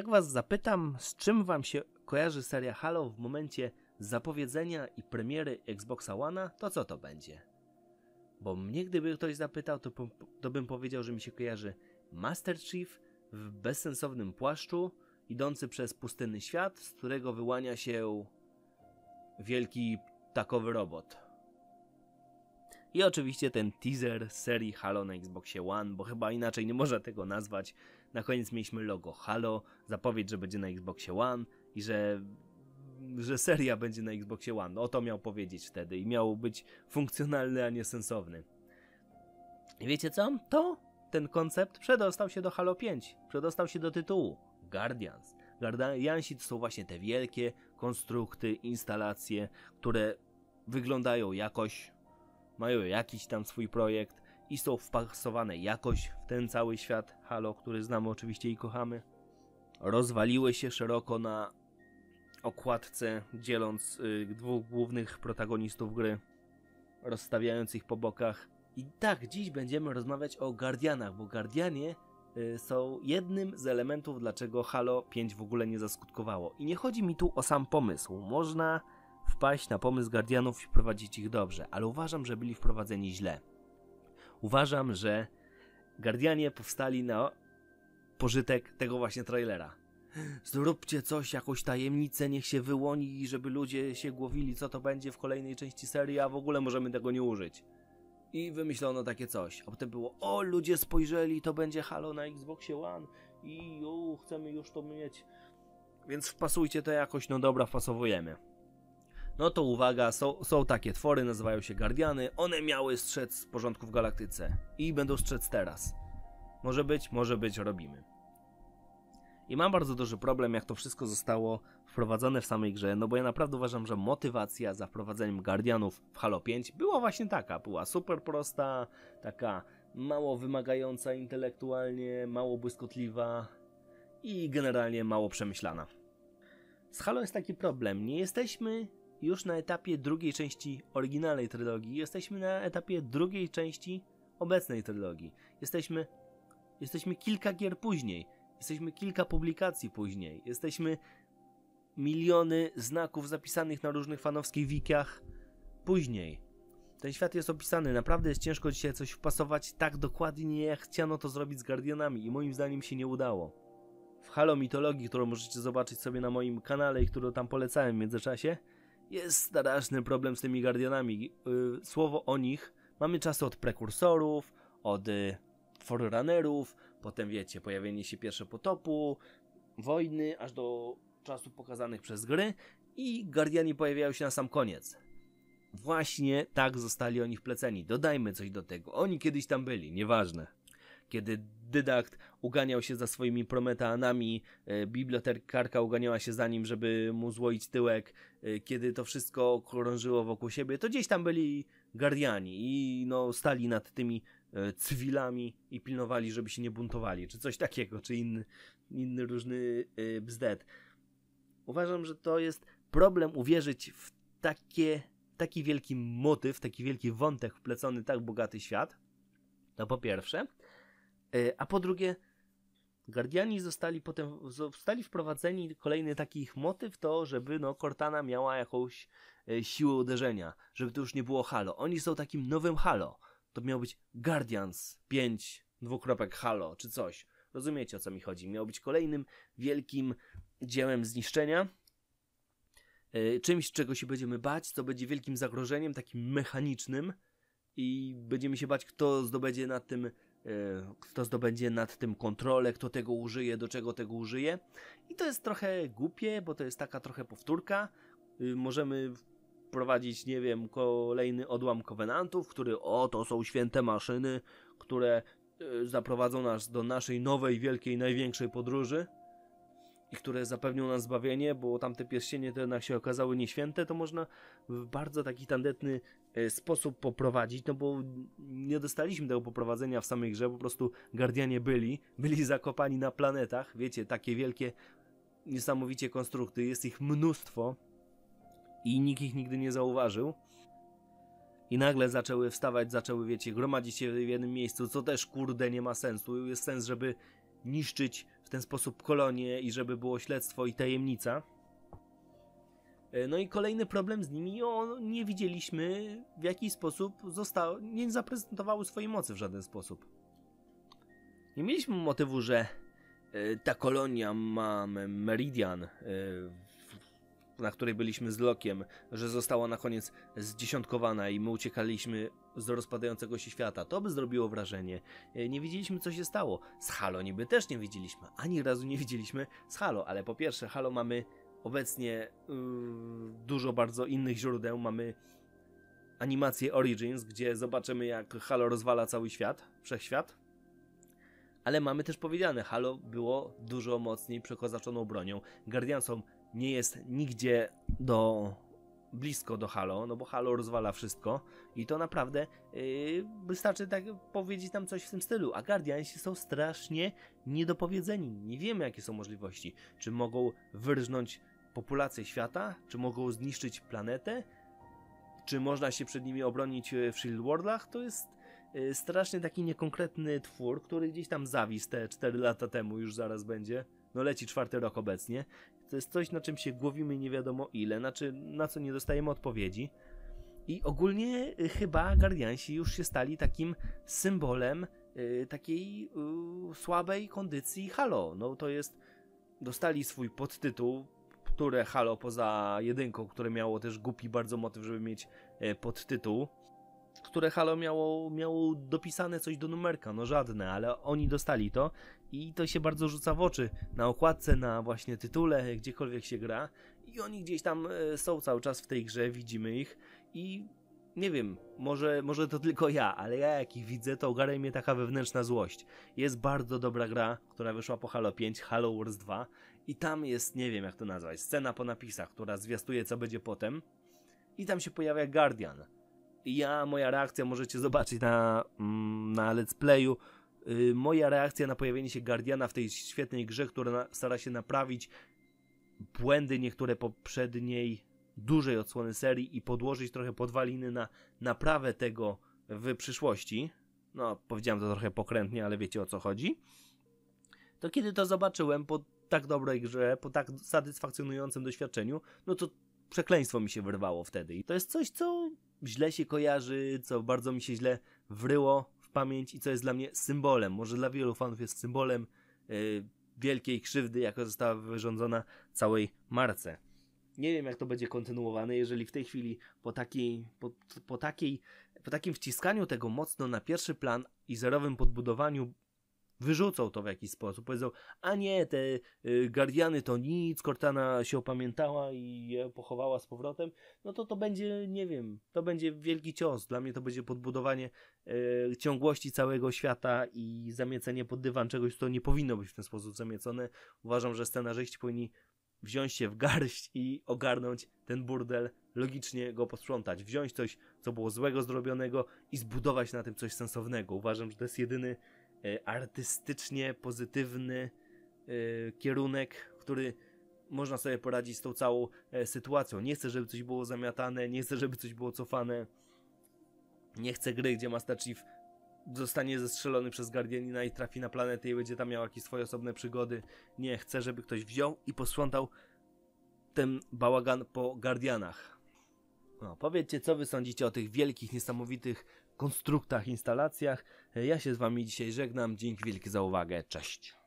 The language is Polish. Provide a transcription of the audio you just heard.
Jak was zapytam, z czym wam się kojarzy seria Halo w momencie zapowiedzenia i premiery Xboxa One'a, to co to będzie? Bo mnie gdyby ktoś zapytał, to bym powiedział, że mi się kojarzy Master Chief w bezsensownym płaszczu, idący przez pustynny świat, z którego wyłania się wielki ptakowy robot. I oczywiście ten teaser serii Halo na Xboxie One, bo chyba inaczej nie można tego nazwać. Na koniec mieliśmy logo Halo, zapowiedź, że będzie na Xboxie One i że seria będzie na Xboxie One. O to miał powiedzieć wtedy i miał być funkcjonalny, a nie sensowny. I wiecie co? Ten koncept przedostał się do Halo 5, przedostał się do tytułu Guardians. Guardiansi to są właśnie te wielkie konstrukty, instalacje, które wyglądają jakoś, mają jakiś tam swój projekt i są wpasowane jakoś w ten cały świat Halo, który znamy oczywiście i kochamy. Rozwaliły się szeroko na okładce, dzieląc dwóch głównych protagonistów gry, rozstawiając ich po bokach. I tak, dziś będziemy rozmawiać o Guardianach, bo Guardianie są jednym z elementów, dlaczego Halo 5 w ogóle nie zaskutkowało. I nie chodzi mi tu o sam pomysł. Można wpaść na pomysł Guardianów i wprowadzić ich dobrze, ale uważam, że byli wprowadzeni źle. Uważam, że Guardianie powstali na pożytek tego właśnie trailera. Zróbcie coś, jakąś tajemnicę, niech się wyłoni, żeby ludzie się głowili, co to będzie w kolejnej części serii, a w ogóle możemy tego nie użyć. I wymyślono takie coś, a potem było, o, ludzie spojrzeli, to będzie Halo na Xboxie One i chcemy już to mieć, więc wpasujcie to jakoś, no dobra, wpasowujemy. No to uwaga, są takie twory, nazywają się Guardiany, one miały strzec z porządku w galaktyce i będą strzec teraz. Może być, robimy. I mam bardzo duży problem, jak to wszystko zostało wprowadzone w samej grze, no bo ja naprawdę uważam, że motywacja za wprowadzeniem Guardianów w Halo 5 była właśnie taka. Była super prosta, taka mało wymagająca intelektualnie, mało błyskotliwa i generalnie mało przemyślana. Z Halo jest taki problem, nie jesteśmy już na etapie drugiej części oryginalnej trylogii, jesteśmy na etapie drugiej części obecnej trylogii. Jesteśmy kilka gier później. Jesteśmy kilka publikacji później, jesteśmy miliony znaków zapisanych na różnych fanowskich wikiach później. Ten świat jest opisany, naprawdę jest ciężko dzisiaj coś wpasować tak dokładnie, jak chciano to zrobić z Guardianami i moim zdaniem się nie udało. W Halo Mitologii, którą możecie zobaczyć sobie na moim kanale i którą tam polecałem w międzyczasie, jest straszny problem z tymi Guardianami. Słowo o nich mamy czasy od prekursorów, od Forerunnerów, potem wiecie, pojawienie się pierwsze potopu, wojny, aż do czasów pokazanych przez gry i Guardiani pojawiają się na sam koniec. Właśnie tak zostali oni wpleceni. Dodajmy coś do tego. Oni kiedyś tam byli, nieważne. Kiedy Dydakt uganiał się za swoimi Prometeanami, bibliotekarka uganiała się za nim, żeby mu złoić tyłek, kiedy to wszystko krążyło wokół siebie, to gdzieś tam byli Guardiani i no stali nad tymi cywilami i pilnowali, żeby się nie buntowali, czy coś takiego, czy inny różny bzdet. Uważam, że to jest problem uwierzyć w taki wielki motyw, taki wielki wątek wplecony, tak bogaty świat, to po pierwsze, a po drugie Guardiani zostali wprowadzeni, kolejny taki ich motyw to, żeby no Cortana miała jakąś siłę uderzenia, żeby to już nie było Halo. Oni są takim nowym Halo. To miał być Guardians 5, Halo, czy coś. Rozumiecie, o co mi chodzi. Miał być kolejnym wielkim dziełem zniszczenia. Czymś, czego się będziemy bać, co będzie wielkim zagrożeniem, takim mechanicznym. I będziemy się bać, kto zdobędzie nad tym kontrolę, kto tego użyje, do czego tego użyje. I to jest trochę głupie, bo to jest taka trochę powtórka. Możemy prowadzić, nie wiem, kolejny odłam Covenantów, który, to są święte maszyny, które zaprowadzą nas do naszej nowej, wielkiej, największej podróży i które zapewnią nam zbawienie, bo tamte pierścienie to jednak się okazały nieświęte, to można w bardzo taki tandetny sposób poprowadzić, no bo nie dostaliśmy tego poprowadzenia w samej grze, po prostu Guardianie byli zakopani na planetach, wiecie, takie wielkie, niesamowicie konstrukty, jest ich mnóstwo, i nikt ich nigdy nie zauważył i nagle zaczęły wstawać, wiecie, gromadzić się w jednym miejscu, co też kurde nie ma sensu, jest sens, żeby niszczyć w ten sposób kolonie i żeby było śledztwo i tajemnica. No i kolejny problem z nimi, nie widzieliśmy w jaki sposób zostały, nie zaprezentowały swojej mocy w żaden sposób. Nie mieliśmy motywu, że ta kolonia ma Meridian, na której byliśmy z Lokiem, że została na koniec zdziesiątkowana i my uciekaliśmy z rozpadającego się świata. To by zrobiło wrażenie. Nie widzieliśmy, co się stało. Z Halo niby też nie widzieliśmy. Ani razu nie widzieliśmy z Halo, ale po pierwsze Halo mamy obecnie dużo bardzo innych źródeł. Mamy animację Origins, gdzie zobaczymy, jak Halo rozwala cały świat, wszechświat. Ale mamy też powiedziane, Halo było dużo mocniej przekozaczoną bronią. Guardiansom nie jest nigdzie blisko do Halo, no bo Halo rozwala wszystko i to naprawdę wystarczy tak powiedzieć nam coś w tym stylu, a Guardiansi są strasznie niedopowiedzeni. Nie wiemy, jakie są możliwości. Czy mogą wyrżnąć populację świata? Czy mogą zniszczyć planetę? Czy można się przed nimi obronić w Shield Worldach? To jest strasznie taki niekonkretny twór, który gdzieś tam zawisł te 4 lata temu, już zaraz będzie. No leci 4. rok obecnie. To jest coś, na czym się głowimy nie wiadomo ile, na co nie dostajemy odpowiedzi. I ogólnie chyba Guardiansi już się stali takim symbolem takiej słabej kondycji Halo. No to jest, dostali swój podtytuł, które Halo poza jedynką, które miało też głupi bardzo motyw, żeby mieć podtytuł, które Halo miało dopisane coś do numerka, no żadne, ale oni dostali to i to się bardzo rzuca w oczy na okładce, na właśnie tytule, gdziekolwiek się gra i oni gdzieś tam są cały czas w tej grze, widzimy ich i nie wiem, może to tylko ja, ale ja jak ich widzę, to ogarnia mnie taka wewnętrzna złość. Jest bardzo dobra gra, która wyszła po Halo 5, Halo Wars 2 i tam jest, nie wiem jak to nazwać, scena po napisach, która zwiastuje co będzie potem i tam się pojawia Guardian. Moja reakcja, możecie zobaczyć na let's playu, moja reakcja na pojawienie się Guardiana w tej świetnej grze, która stara się naprawić błędy niektóre poprzedniej dużej odsłony serii i podłożyć trochę podwaliny na naprawę tego w przyszłości. No, powiedziałem to trochę pokrętnie, ale wiecie o co chodzi. To kiedy to zobaczyłem po tak dobrej grze, po tak satysfakcjonującym doświadczeniu, no to przekleństwo mi się wyrwało wtedy. I to jest coś, co źle się kojarzy, co bardzo mi się źle wryło w pamięć i co jest dla mnie symbolem, może dla wielu fanów jest symbolem wielkiej krzywdy, jaka została wyrządzona całej marce. Nie wiem, jak to będzie kontynuowane, jeżeli w tej chwili po takim wciskaniu tego mocno na pierwszy plan i zerowym podbudowaniu wyrzucą to w jakiś sposób, powiedzą, a nie, te Guardiany to nic, Cortana się opamiętała i je pochowała z powrotem, no to będzie, nie wiem, to będzie wielki cios, dla mnie to będzie podbudowanie ciągłości całego świata i zamiecenie pod dywan czegoś, co nie powinno być w ten sposób zamiecone. Uważam, że scenarzyści powinni wziąć się w garść i ogarnąć ten burdel, logicznie go posprzątać, wziąć coś, co było złego zrobionego i zbudować na tym coś sensownego. Uważam, że to jest jedyny artystycznie pozytywny kierunek, który można sobie poradzić z tą całą sytuacją. Nie chcę, żeby coś było zamiatane, nie chcę, żeby coś było cofane. Nie chcę gry, gdzie Master Chief zostanie zestrzelony przez Guardianina i trafi na planetę i będzie tam miał jakieś swoje osobne przygody. Nie, chcę, żeby ktoś wziął i posprzątał ten bałagan po Guardianach. No, powiedzcie, co wy sądzicie o tych wielkich, niesamowitych konstruktach, instalacjach. Ja się z wami dzisiaj żegnam. Dzięki wielkie za uwagę. Cześć.